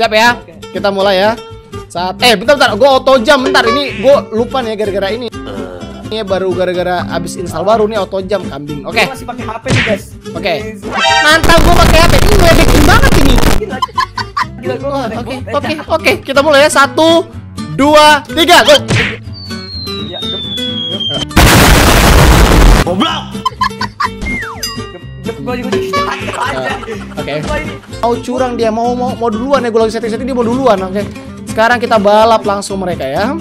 Siap ya, kita mulai ya. Bentar, gue auto jam, bentar ini gue lupa nih gara-gara ini. Ini baru gara-gara abis install baru nih auto jam kambing. Oke. Masih pakai HP nih guys. Oke. Mantap gue pakai HP. Ini meledekin banget ini. Oke, kita mulai ya. 1, 2, 3, go. Goblok. Oke. Mau curang dia, mau duluan ya, gue lagi setting-setting dia mau duluan. Oke. Sekarang kita balap langsung mereka ya.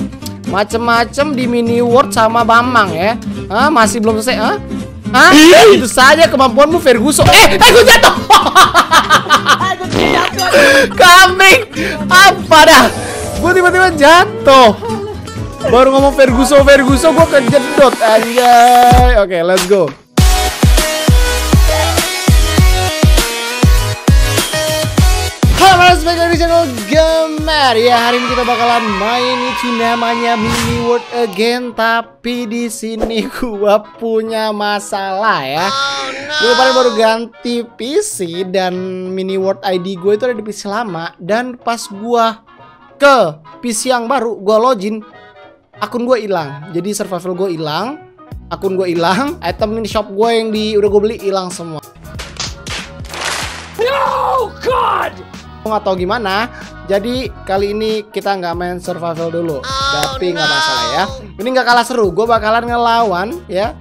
Macem-macem di Mini World sama Bambang ya. Ah, masih belum selesai, ah? Hah? Itu saja kemampuanmu Ferguson. Gue jatuh. Kambing. Apa dah? Gue tiba-tiba jatuh. Baru ngomong Ferguson, gue kejedot anjay. Oke, let's go. Balik lagi di channel Gemar. Ya, hari ini kita bakalan main itu namanya Mini World again, tapi di sini gua punya masalah ya. Gue kemarin baru ganti PC dan Mini World ID gue itu ada di PC lama, dan pas gua ke PC yang baru gua login, akun gue hilang. Jadi server gue hilang, akun gue hilang, item mini shop gue yang udah gue beli hilang semua. No god. Nggak tahu gimana, jadi kali ini kita nggak main survival dulu, tapi nggak masalah ya. Ini nggak kalah seru, gue bakalan ngelawan ya.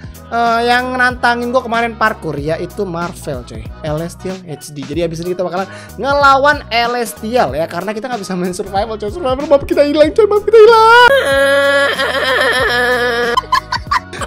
Yang nantangin gue kemarin parkour yaitu Marvel coy, Celestial HD. Jadi abis ini kita bakalan ngelawan Celestial ya, karena kita nggak bisa main survival coy. Survival map kita hilang coy, map kita hilang.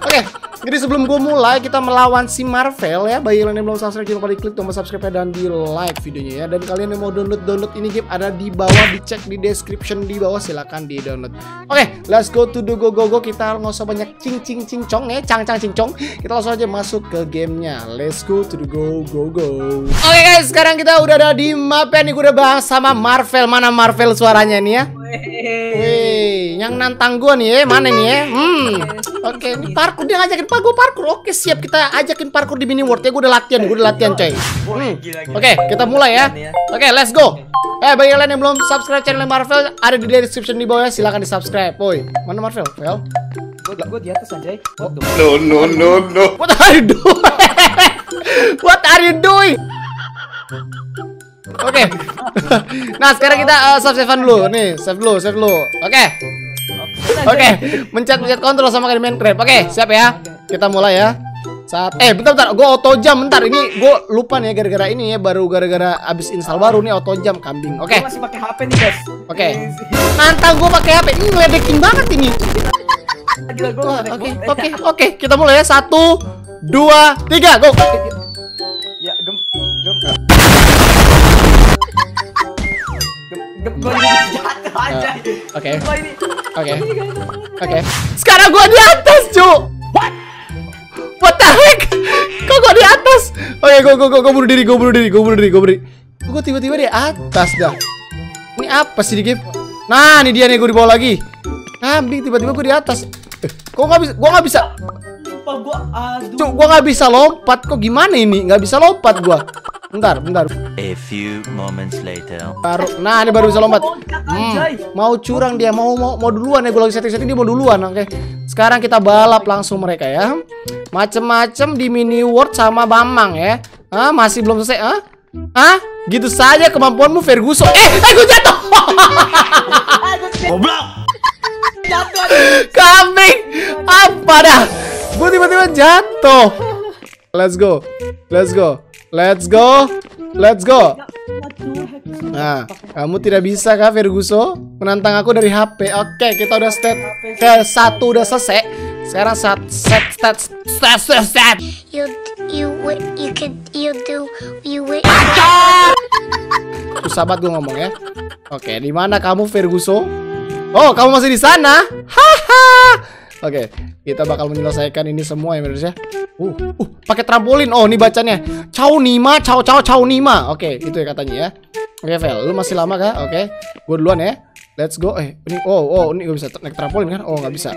Oke. Jadi sebelum gue mulai, kita melawan si Marvel ya. Bagi kalian yang belum subscribe, jangan lupa di klik tombol subscribe dan di like videonya ya. Dan kalian yang mau download ini game ada di bawah, dicek di description di bawah, silahkan di download. Oke, let's go to the go. Kita nggak usah banyak cing-cong ya, cang-cing-cong. Kita langsung aja masuk ke gamenya. Let's go to the go. Oke guys, sekarang kita udah ada di map ya. Nih gue udah bahas sama Marvel. Mana Marvel suaranya nih ya? Wih, yang nantang gue nih ya, mana nih ya? Oke, ini parkour, dia ngajakin gue parkour. Oke, siap, kita ajakin parkour di Mini World ya. Gue udah latihan coy. Oke, kita mulai ya. Oke, let's go. Bagi kalian yang belum subscribe channel Marvel, ada di description di bawah ya, silahkan di subscribe. Woi, mana Marvel? Well, gue di atas anjay. No. What are you doing? Oke. Nah, sekarang kita save-savean dulu. Nih, save dulu. Oke. Oke. Mencet kontrol sama kayak Minecraft. Oke, siap ya. Kita mulai ya. Bentar. Gue auto jam, bentar. Ini gue lupa nih gara-gara ini ya, baru gara-gara abis install baru nih auto jam kambing. Oke. Masih pakai HP nih, guys. Oke. Mantap gue pakai HP. Ini ngeledekin banget ini. Oke. Kita mulai ya. 1, 2, 3. Go. Ya, gem. Oke. Sekarang gua di atas, cu. What the heck? Kok gua di atas? Oke, gua bunuh diri. Gua tiba-tiba di atas dah. Ini apa sih di game? Nah, ini dia nih, gua di bawah lagi. Kambing, tiba-tiba gua di atas. Kok gua nggak bisa? Cuk, gua nggak bisa lompat. Kok gimana ini? Nggak bisa lompat gua. Bentar. A few moments later. Nah, ini baru bisa lompat. Mau curang dia, mau duluan ya. Gue lagi setting-setting dia mau duluan. Oke. Sekarang kita balap langsung mereka ya. Macem-macem di Mini World sama Bambang ya. Ah, masih belum selesai, ah? Hah? Gitu saja kemampuanmu Ferguson. Gue jatuh. Goblok. Kambing. Apa dah? Gue tiba-tiba jatuh. Let's go. Nah, kamu tidak bisa kah Ferguson menantang aku dari HP. Oke, kita udah step ke 1 udah selesai. Sekarang set. You could do. Susah banget gue ngomong ya. Oke, di mana kamu Ferguson? Oh, kamu masih di sana? Haha. Oke, kita bakal menyelesaikan ini semua ya Indonesia. Pakai trampolin. Oh, ini bacanya. Caunima. Oke, itu ya katanya ya. Oke, Vel, lu masih lama kah? Oke. Gue duluan ya. Let's go. Ini ini gak bisa naik trampolin kan? Oh, nggak bisa.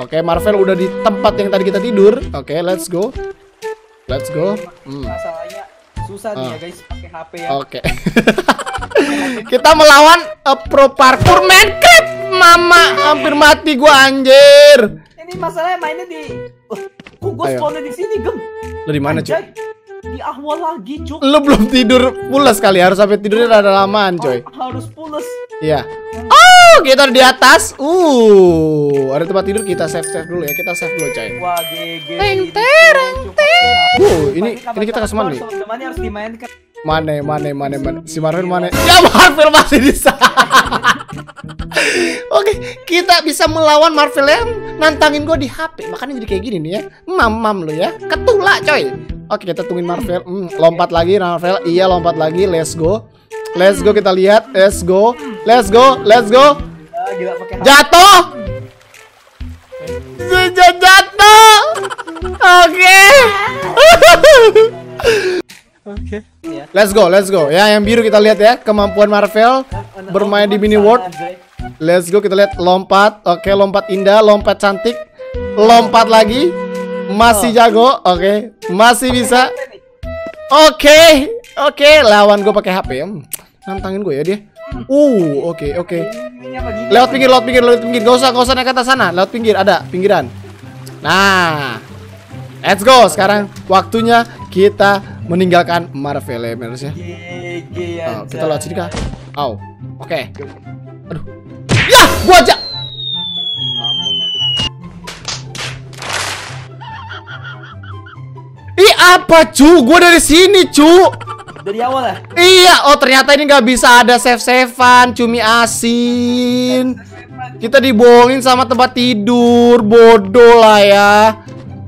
Oke, Marvel udah di tempat yang tadi kita tidur. Oke, let's go. Masalahnya susah nih ya guys, pakai HP ya. Oke. Okay. Kita melawan pro parkour man creep. Mama hampir mati gua anjir. Ini masalahnya mainnya di gua spawnnya di sini, Gem. Lu di mana, cuy? Di awal lagi, cuy. Lu belum tidur pulas kali, harus sampai tidurnya rada lamaan, coy. Harus pulas. Iya. Oh, kita di atas. Ada tempat tidur, kita save dulu ya. Kita save dulu, coy. Wah, GG. Ini kita kesemuan nih. Temannya harus dimainkan. Mana si Marvel mana? Ya Marvel masih di sana. Oke, kita bisa melawan Marvel yang nantangin gue di HP. Makanya jadi kayak gini nih ya. Mamam lo ya. Ketulak coy. Oke, kita tungguin Marvel. Lompat lagi Marvel. Iya, lompat lagi. Let's go. Let's go, kita lihat. Let's go. Let's go. Let's go. Jatuh. Jatuh. Oke. Oke. Let's go. Ya, yang biru kita lihat ya, kemampuan Marvel bermain di Mini World. Let's go, kita lihat lompat. Oke, lompat indah, lompat cantik. Lompat lagi. Masih jago. Oke, masih bisa. Oke. Lawan gue pakai HP. Nantangin gue ya dia. Oke. Lewat pinggir. Gak usah naik ke atas sana. Lewat pinggir, ada pinggiran. Nah. Let's go, sekarang waktunya kita meninggalkan Marvel ya, harusnya. Kita lewat sini kah? Oke. Aduh. Ya, gua aja. Ih, apa cu? Gua dari sini cu. Dari awal ya? Iya, ternyata ini nggak bisa ada save-savean, cumi asin. Kita dibohongin sama tempat tidur, bodoh lah ya.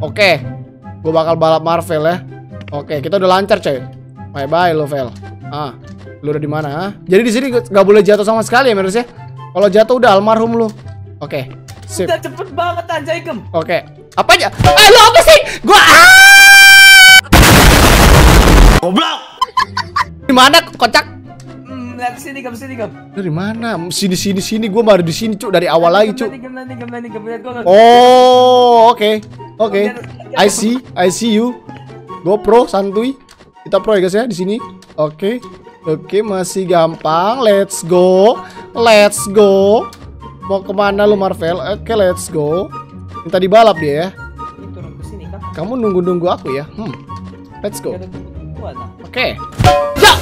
Oke. Gue bakal balap Marvel ya. Oke, kita udah lancar coy. Bye bye lo Vel. Lu udah di mana? Jadi di sini gak boleh jatuh sama sekali ya harusnya. Kalau jatuh udah almarhum lu. Oke. Sip. Udah cepet banget anjay Gem. Oke. Apa aja? Lo apa sih? Gua goblok. Di mana kocak? Lihat sini Gem. Dari mana? Sini. Gua baru di sini, Cuk. Dari awal lagi, Cuk. Oke. I see you. GoPro santuy. Kita pro ya guys ya di sini. Oke, masih gampang. Let's go. Mau kemana lu Marvel? Oke, let's go. Minta dibalap dia ya. Kamu nunggu aku ya. Let's go. Oke. Ya.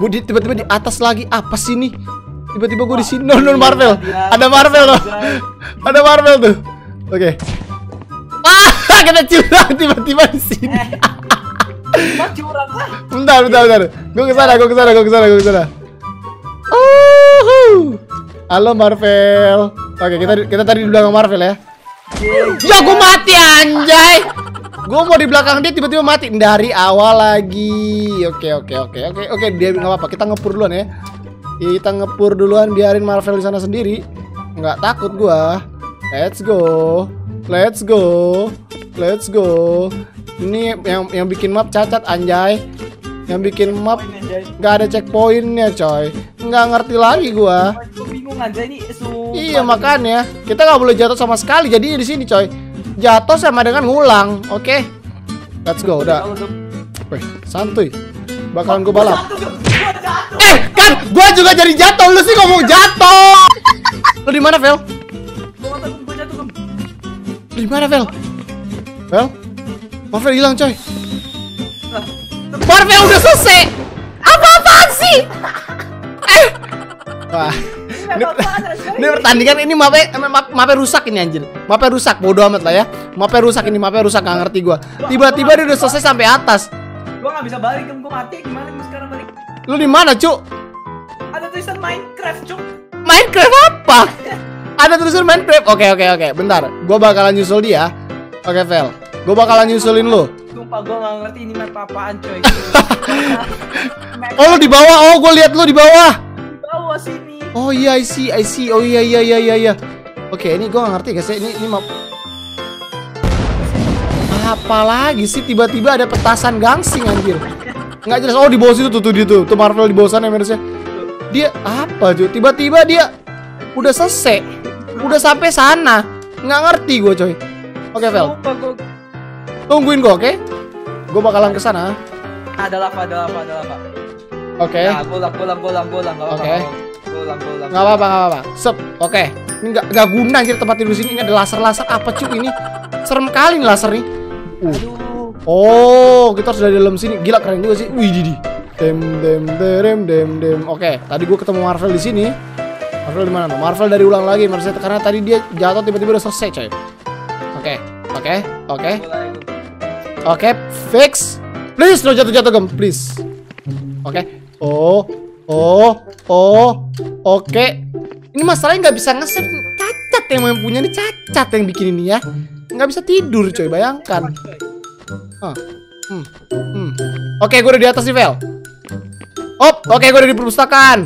Gue tiba-tiba di atas lagi. Apa sih nih? Tiba-tiba gue di sini. No Marvel. Ada Marvel tuh. Oke. Kita curang tiba-tiba di sini. Curang lah. Bentar. Gue kesana. Halo Marvel. Oke, kita tadi di belakang Marvel ya. Ya gue mati anjay. Gue mau di belakang dia tiba-tiba mati dari awal lagi. Oke, dia nggak apa-apa. Kita ngepur duluan ya. Biarin Marvel di sana sendiri. Nggak takut gua. Let's go. Ini yang bikin map cacat anjay. Yang bikin map nggak ada checkpointnya coy. Nggak ngerti lagi gua. Bingung anjay ini. Iya makanya kita nggak boleh jatuh sama sekali. Jadi di sini coy. Jatuh sama dengan ngulang. Oke. Let's go udah. Weh, santuy. Bakalan gua balap. Gua juga jadi jatuh, lu sih ngomong jatuh. Lu di mana, Vel? Di mana, Vel? Vel? Marvel hilang, coy. Marvel udah selesai. Apa-apaan sih? Wah. Ini pertandingan ini mapnya rusak ini anjir. Mapnya rusak, bodo amat lah ya. Mapnya rusak, gak ngerti gua. Tiba-tiba dia udah selesai sampai atas. Gua enggak bisa balik, gua mati. Gimana gua sekarang balik? Lu di mana, Cuk? Ada tulisan Minecraft, Cuk. Minecraft apa? Ada tulisan Minecraft. Oke. Bentar. Gua bakalan nyusul dia. Oke, Vel. Gua bakalan nyusulin lu. Sumpah gua enggak ngerti ini map apaan, coy. Lu di bawah. Gua lihat lu di bawah. Di bawah sini. Oh iya, I see. Oh iya. Oke, ini gua enggak ngerti, guys. Ini map. Apalagi sih tiba-tiba ada petasan gangsing anjir. Enggak jelas. Di bawah situ tuh dia tuh. Tuh Marvel di bawah sana harusnya. Dia apa cuy? Tiba-tiba dia udah selesai, udah sampai sana. Nggak ngerti gue coy. Oke Vel. Tungguin gue, oke? Okay? Gue bakalan kesana. Ada lava. Oke. Nah, bolang. Oke. Bolang. Gak apa-apa. Sep, oke. Ini gak guna anjir tempat tidur sini. Ini ada laser apa cuy ini? Serem kali nih laser nih. Oh, kita harus dari dalam sini. Gila keren juga sih. Wih, didi. Dem. Oke, tadi gue ketemu Marvel di sini. Marvel di mana? Marvel dari ulang lagi, Marvel karena tadi dia jatuh tiba-tiba udah selesai, coy. Oke. Oke, fix. Please, no jatuh-jatuh gem, please. Oke. Oh. Oke. Ini masalahnya nggak bisa nge-save. Cacat yang punya ini, cacat yang bikin ini ya. Nggak bisa tidur, coy. Bayangkan. Oke, gue udah di atas nih, Vel. Oke, gue udah di perpustakaan.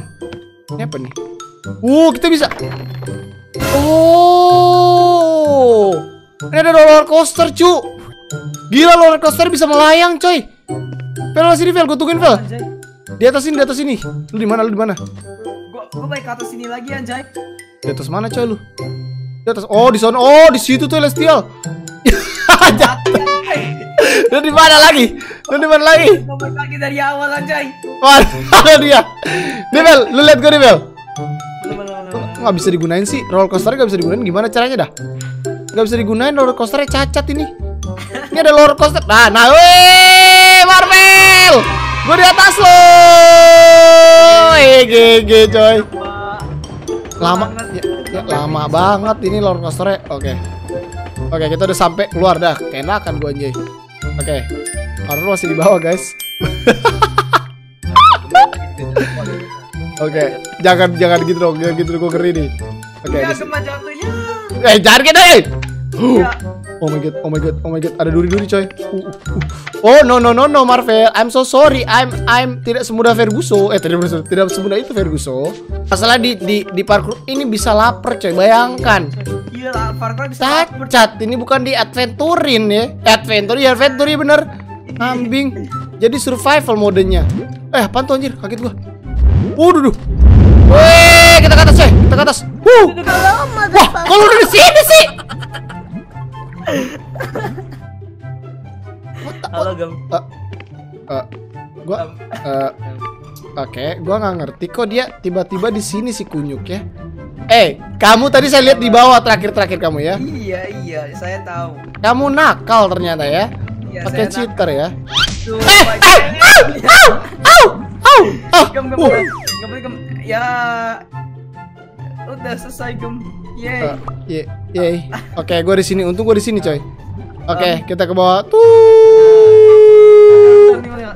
Ini apa nih? Kita bisa. Oh. Ini ada roller coaster, cu. Gila, roller coaster bisa melayang, coy. Vel, sini, Vel, gue tungguin, Vel. Di atas sini. Lu di mana? Gue baik ke atas sini lagi, anjay. Di atas mana, coy, lu? Di atas. Oh, di sana. Oh, di situ tuh Celestial. Lu di mana lagi? Balik lagi dari awal, anjay. Waduh, dia. Dibel, lu lihat gue, Dibel. Nggak bisa digunain sih. Roller coaster nggak bisa digunain. Gimana caranya dah? Nggak bisa digunain roller coasternya, cacat ini. Ini ada roller coaster. Nah, weh, Marvel. Gue di atas lo. Gege, coy. Lama banget ini roller coasternya. Oke, kita udah sampai keluar dah. Kenakan gue, anjay. Oke, Marvel masih di bawah, guys. Oke, jangan gitu dong, jangan gitu, gue ngeri nih. Oke. Jangan gitu, eh. Oh my god, ada duri-duri, coy. Oh, no, Marvel, I'm so sorry. I'm tidak semudah Ferguson. Tidak semudah itu Ferguson. Masalah di parkour ini bisa lapar, coy. Bayangkan. Iya, parkour bisa lapar. Cacat, ini bukan di adventurin ya. Adventure bener. Ambing. Jadi survival modenya. Apaan tuh, anjir? Kaget gua. Duh. Wih, kita ke atas, coy. Wah, kok lu udah di sini sih? Halo, Gem. Gua nggak ngerti kok dia tiba-tiba di sini sih kunyuk ya. Kamu tadi saya lihat di bawah terakhir kamu ya? Iya, saya tahu. Kamu nakal ternyata ya? Pakai cheater ya? Gem. Ya, udah selesai, Gem. Yeay. Oke, gue di sini. Untung gue di sini, coy. Oke, kita ke bawah.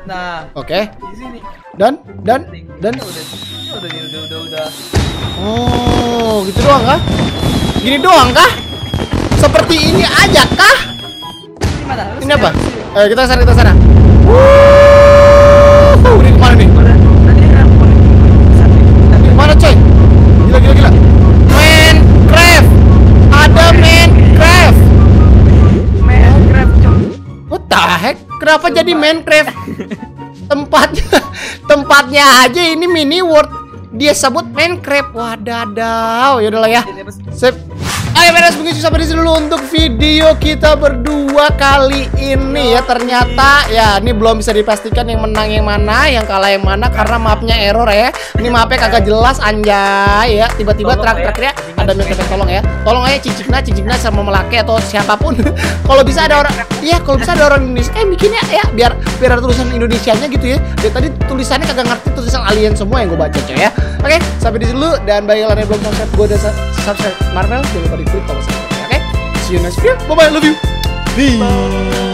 Nah. Oke. Di sini. Dan. Udah. Oh, gitu doang kah? Gini doang kah? Seperti ini aja kah? Ini apa? Ayo kita sana. Ini kemana nih? Mana, coy? Gila. Minecraft, coy. What the heck? Kenapa jadi Minecraft? Tempatnya aja ini mini world. Dia sebut Minecraft. Wadadaw. Yaudahlah ya. Sip. Oke, beres begitu sampai di sini dulu untuk video kita berdua kali ini ya. Ternyata ya ini belum bisa dipastikan yang menang yang mana, yang kalah yang mana karena mapnya error ya. Ini mapnya kagak jelas, anjay ya. Tiba-tiba terakhirnya ada minta tolong ya. Tolong aja cicikna sama Melake atau siapapun. Kalau bisa ada orang Indonesia bikinnya ya biar ada tulisan Indonesianya gitu ya. Dari tadi tulisannya kagak ngerti, tulisan alien semua yang gue baca coy ya. Oke, sampai di sini dulu dan bagi kalian yang belum subscribe, gue udah subscribe Marvel, jangan lupa di-click kalau subscribe. Oke, see you next video. Bye bye, love you. Bye.